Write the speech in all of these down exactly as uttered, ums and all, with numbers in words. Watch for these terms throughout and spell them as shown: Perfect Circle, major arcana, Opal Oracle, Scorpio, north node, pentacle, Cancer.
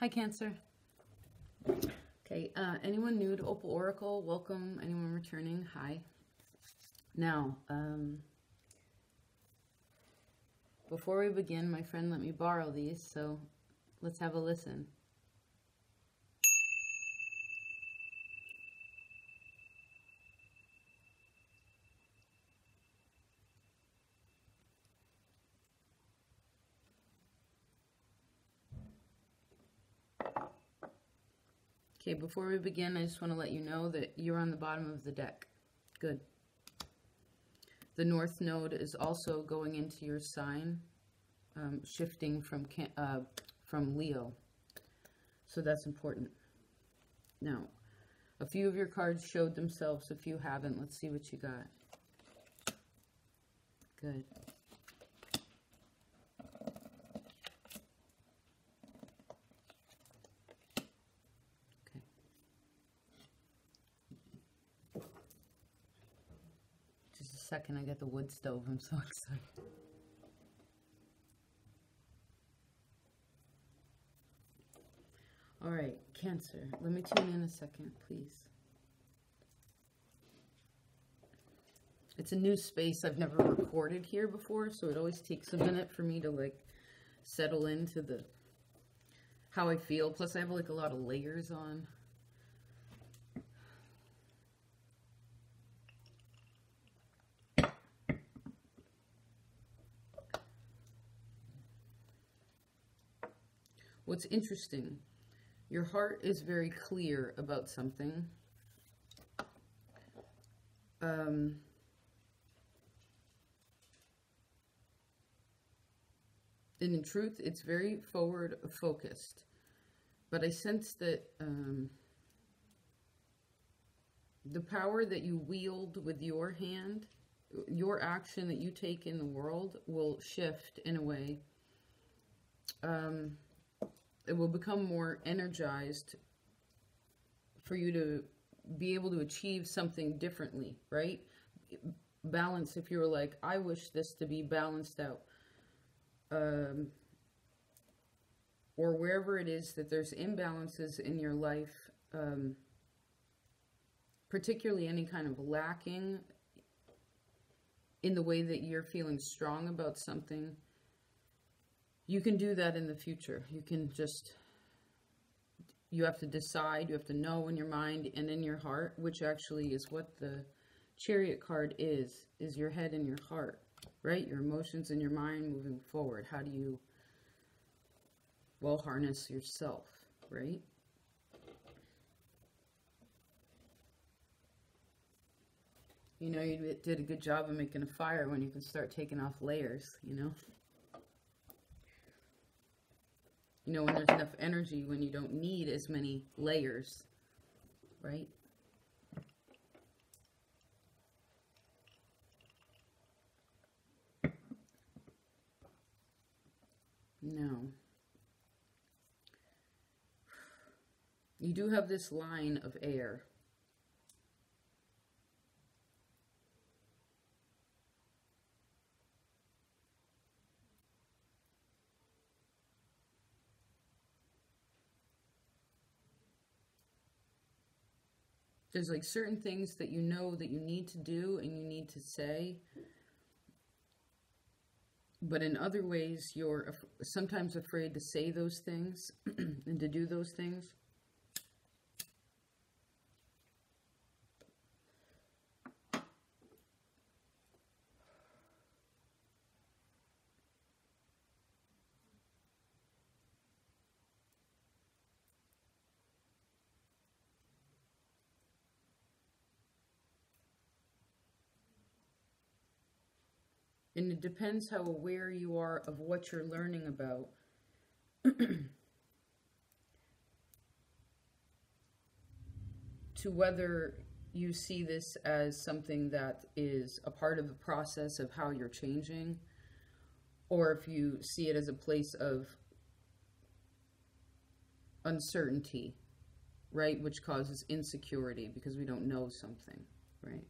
Hi, Cancer. Okay, uh, anyone new to Opal Oracle, welcome. Anyone returning, hi. Now, um, before we begin, my friend let me borrow these, so let's have a listen. Okay, before we begin, I just want to let you know that you're on the bottom of the deck. Good. The North Node is also going into your sign, um, shifting from can uh, from Leo. So that's important. Now, a few of your cards showed themselves. If you haven't, let's see what you got. Good. Second, I get the wood stove. I'm so excited. All right, Cancer. Let me tune in a second, please. It's a new space. I've never recorded here before, so it always takes a minute for me to like settle into the how I feel. Plus, I have like a lot of layers on. What's interesting, your heart is very clear about something. Um, and in truth, it's very forward focused. But I sense that um, the power that you wield with your hand, your action that you take in the world will shift in a way. Um... It will become more energized for you to be able to achieve something differently, right? Balance, if you were like, I wish this to be balanced out. Um, or wherever it is that there's imbalances in your life, um, particularly any kind of lacking in the way that you're feeling strong about something. You can do that in the future. You can just, you have to decide, you have to know in your mind and in your heart, which actually is what the Chariot card is, is your head and your heart, right? Your emotions and your mind moving forward. How do you, well, harness yourself, right? You know, you did a good job of making a fire when you can start taking off layers, you know? You know, when there's enough energy, when you don't need as many layers, right? No. You do have this line of air. There's like certain things that you know that you need to do and you need to say. But in other ways, you're af- sometimes afraid to say those things and to do those things. And it depends how aware you are of what you're learning about. To whether you see this as something that is a part of the process of how you're changing, or if you see it as a place of uncertainty, right? Which causes insecurity because we don't know something, right?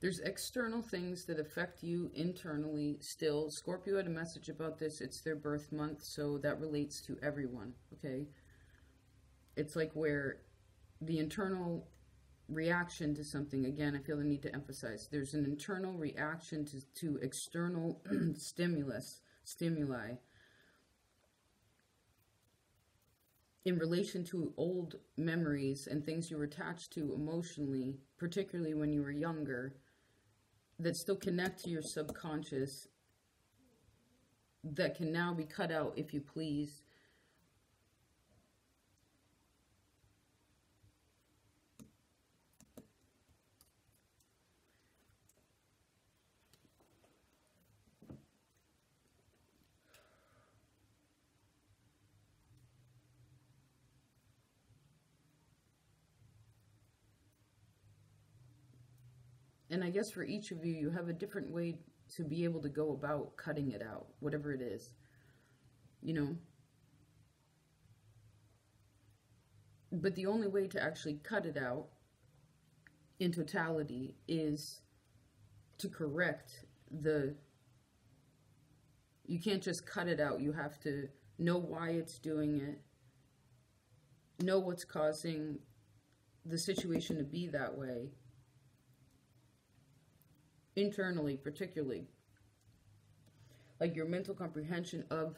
There's external things that affect you internally still. Scorpio had a message about this. It's their birth month, so that relates to everyone, okay? It's like where the internal reaction to something, again, I feel the need to emphasize, there's an internal reaction to, to external stimulus, stimuli in relation to old memories and things you were attached to emotionally, particularly when you were younger, that still connect to your subconscious, that can now be cut out, if you please. And I guess for each of you, you have a different way to be able to go about cutting it out, whatever it is, you know. But the only way to actually cut it out in totality is to correct the, you can't just cut it out. You have to know why it's doing it, know what's causing the situation to be that way. Internally, particularly, like your mental comprehension of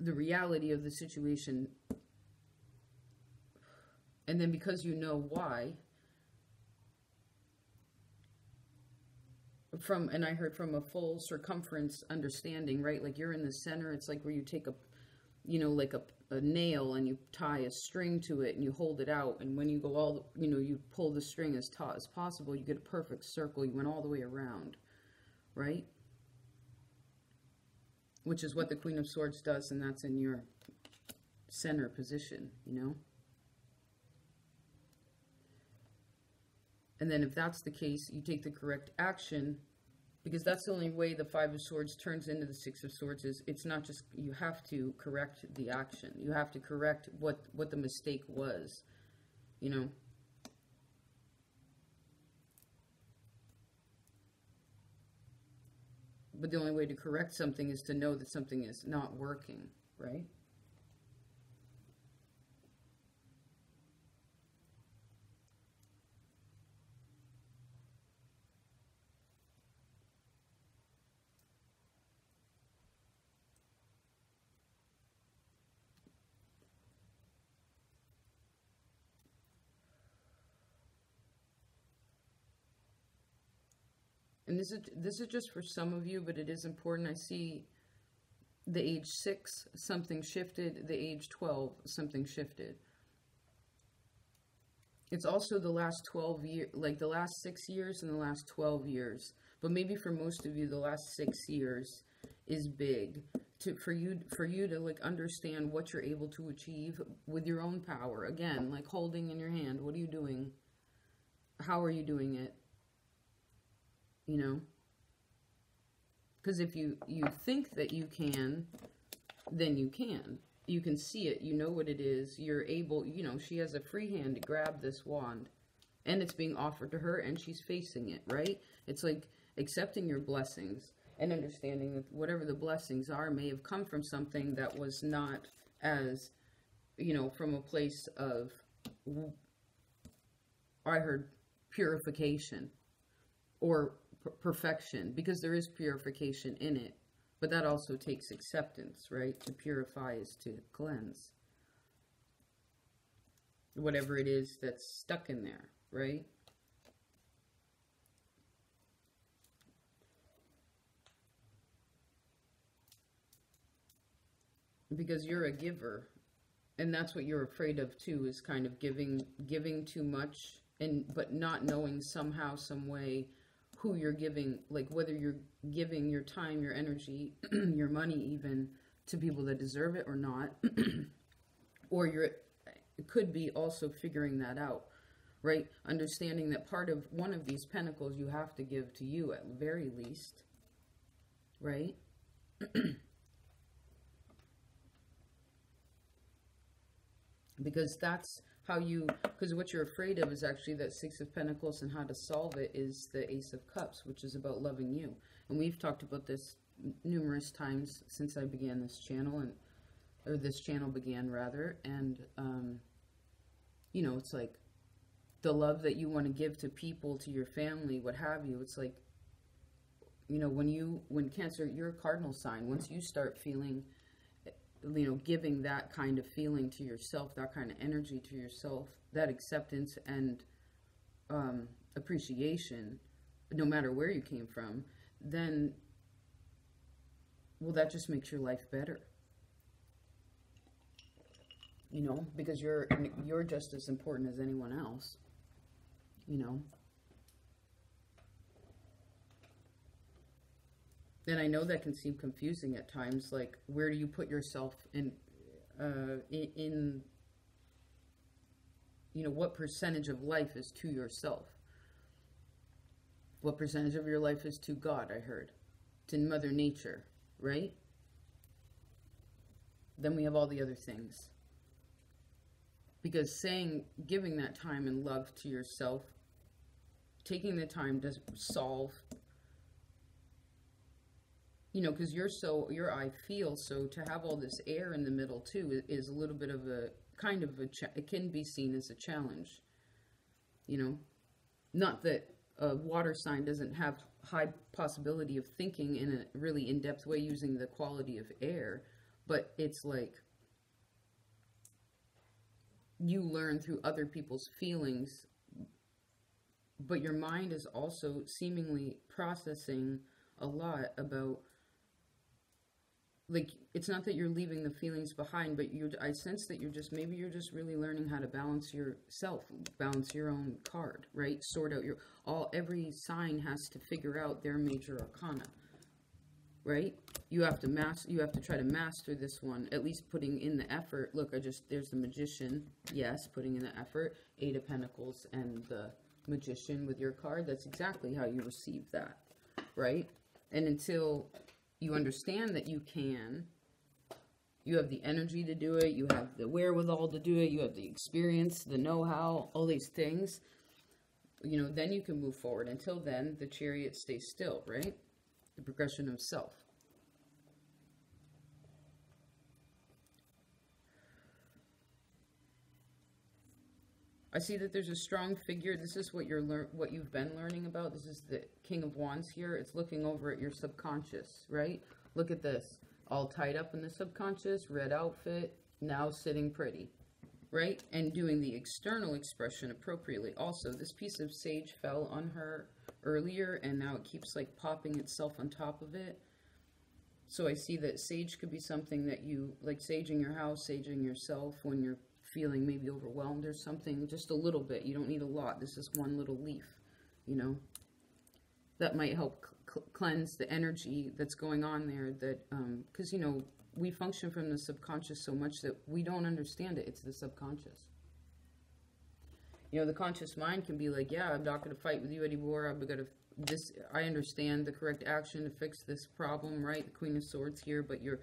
the reality of the situation. And then because you know why, from, and I heard from a full circumference understanding, right? Like you're in the center. It's like where you take a, you know, like a, a nail and you tie a string to it and you hold it out, and when you go all, you know, you pull the string as taut as possible, you get a perfect circle. You went all the way around, right? Which is what the Queen of Swords does, and that's in your center position, you know? And then if that's the case, you take the correct action, because that's the only way the Five of Swords turns into the Six of Swords is it's not just, you have to correct the action. You have to correct what, what the mistake was, you know. But the only way to correct something is to know that something is not working, right? And this is, this is just for some of you, but it is important. I see the age six, something shifted. The age twelve, something shifted. It's also the last twelve years, like the last six years and the last twelve years. But maybe for most of you, the last six years is big to, for you, for you to like understand what you're able to achieve with your own power. Again, like holding in your hand, what are you doing? How are you doing it? You know, because if you, you think that you can, then you can. You can see it. You know what it is. You're able, you know, she has a free hand to grab this wand. And it's being offered to her and she's facing it, right? It's like accepting your blessings and understanding that whatever the blessings are may have come from something that was not as, you know, from a place of, I heard purification or perfection, because there is purification in it, but that also takes acceptance, right? To purify is to cleanse whatever it is that's stuck in there, right? Because you're a giver, and that's what you're afraid of too, is kind of giving giving too much, and but not knowing somehow, some way, who you're giving, like whether you're giving your time, your energy, your money even, to people that deserve it or not. Or you're, it could be also figuring that out, right? Understanding that part of one of these pentacles you have to give to you at very least, right? Because that's how you, because what you're afraid of is actually that Six of Pentacles, and how to solve it is the Ace of Cups, which is about loving you. And we've talked about this numerous times since I began this channel, and or this channel began rather, and um, you know, it's like the love that you want to give to people, to your family, what have you. It's like, you know, when you, when Cancer, you're a cardinal sign, once you start feeling, you know, giving that kind of feeling to yourself, that kind of energy to yourself, that acceptance and um, appreciation, no matter where you came from, then, well, that just makes your life better. You know, because you're, you're just as important as anyone else, you know. And I know that can seem confusing at times, like, where do you put yourself in, uh, in, in, you know, what percentage of life is to yourself? What percentage of your life is to God, I heard. It's in Mother Nature, right? Then we have all the other things. Because saying, giving that time and love to yourself, taking the time to solve, you know, because you're so, your I feel, so to have all this air in the middle too is a little bit of a, kind of a, it can be seen as a challenge, you know. Not that a water sign doesn't have high possibility of thinking in a really in-depth way using the quality of air, but it's like you learn through other people's feelings, but your mind is also seemingly processing a lot about, like, it's not that you're leaving the feelings behind, but you, I sense that you're just, maybe you're just really learning how to balance yourself, balance your own card, right? Sort out your, all, every sign has to figure out their major arcana, right? You have to master, you have to try to master this one, at least putting in the effort. Look, I just, there's the Magician, yes, putting in the effort, Eight of Pentacles and the Magician with your card. That's exactly how you receive that, right? And until you understand that you can, you have the energy to do it, you have the wherewithal to do it, you have the experience, the know-how, all these things, you know, then you can move forward. Until then, the Chariot stays still, right? The progression of self. I see that there's a strong figure. This is what you're lear what you've been learning about. This is the King of Wands here. It's looking over at your subconscious, right? Look at this. All tied up in the subconscious, red outfit, now sitting pretty, right? And doing the external expression appropriately. Also, this piece of sage fell on her earlier, and now it keeps like popping itself on top of it. So I see that sage could be something that you, like saging your house, saging yourself when you're feeling maybe overwhelmed or something, just a little bit. You don't need a lot. This is one little leaf, you know, that might help cleanse the energy that's going on there. That, um, because, you know, we function from the subconscious so much that we don't understand it. It's the subconscious. You know, the conscious mind can be like, yeah, I'm not going to fight with you anymore. I'm going to, this, I understand the correct action to fix this problem, right? The Queen of Swords here, but you're,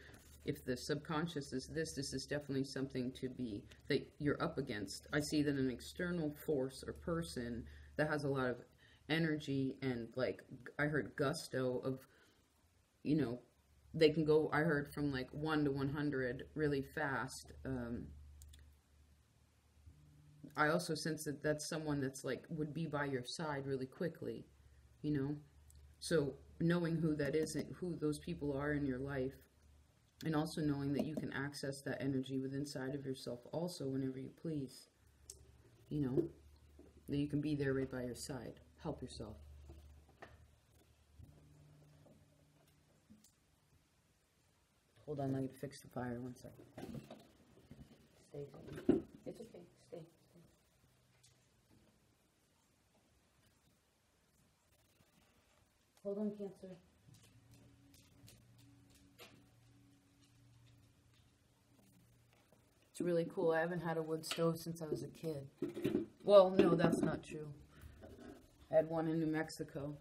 if the subconscious is this, this is definitely something to be, that you're up against. I see that an external force or person that has a lot of energy and, like, I heard gusto of, you know, they can go, I heard from like one to one hundred really fast. Um, I also sense that that's someone that's like, would be by your side really quickly, you know? So knowing who that is and who those people are in your life, and also knowing that you can access that energy within inside of yourself also whenever you please. You know, that you can be there right by your side. Help yourself. Hold on, I need to fix the fire one second. Stay. It's okay. Stay. Stay. Hold on, Cancer. It's really cool. I haven't had a wood stove since I was a kid. Well, no, that's not true. I had one in New Mexico.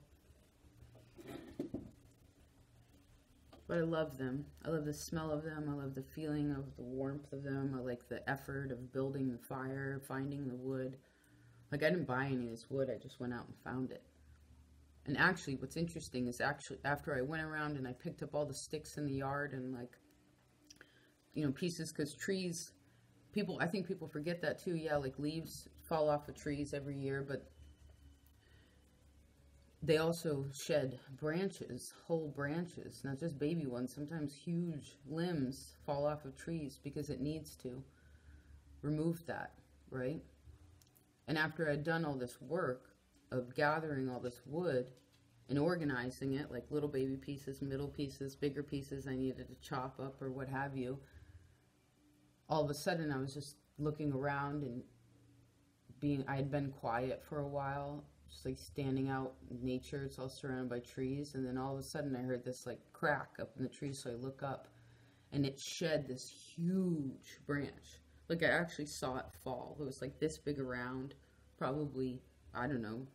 but I love them. I love the smell of them. I love the feeling of the warmth of them. I like the effort of building the fire, finding the wood. Like, I didn't buy any of this wood. I just went out and found it. And actually, what's interesting is actually after I went around and I picked up all the sticks in the yard and, like, you know, pieces, because trees, people, I think people forget that too. Yeah, like leaves fall off of trees every year, but they also shed branches, whole branches, not just baby ones. Sometimes huge limbs fall off of trees because it needs to remove that, right? And after I'd done all this work of gathering all this wood and organizing it, like little baby pieces, middle pieces, bigger pieces I needed to chop up or what have you, all of a sudden I was just looking around and being, I had been quiet for a while, just like standing out in nature. It's all surrounded by trees. And then all of a sudden I heard this like crack up in the tree. So I look up and it shed this huge branch. Like, I actually saw it fall. It was like this big around, probably, I don't know,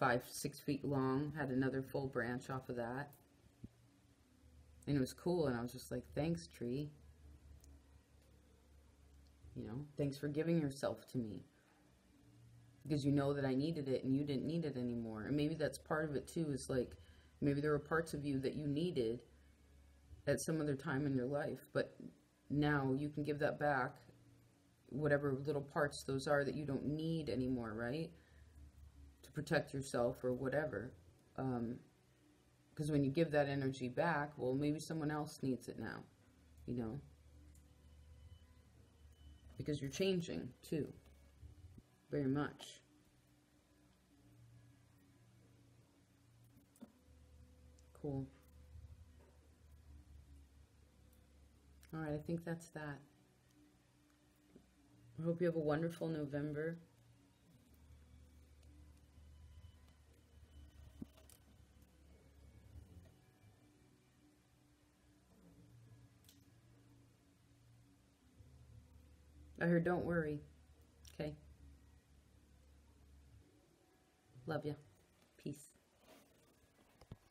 five, six feet long. Had another full branch off of that. And it was cool. And I was just like, thanks, tree. You know, thanks for giving yourself to me. Because you know that I needed it and you didn't need it anymore. And maybe that's part of it too, is like, maybe there were parts of you that you needed at some other time in your life, but now you can give that back, whatever little parts those are that you don't need anymore, right? To protect yourself or whatever. Um, because when you give that energy back, well, maybe someone else needs it now, you know? Because you're changing too. Very much. Cool. All right, I think that's that. I hope you have a wonderful November. I heard, don't worry. Okay. Love you. Peace.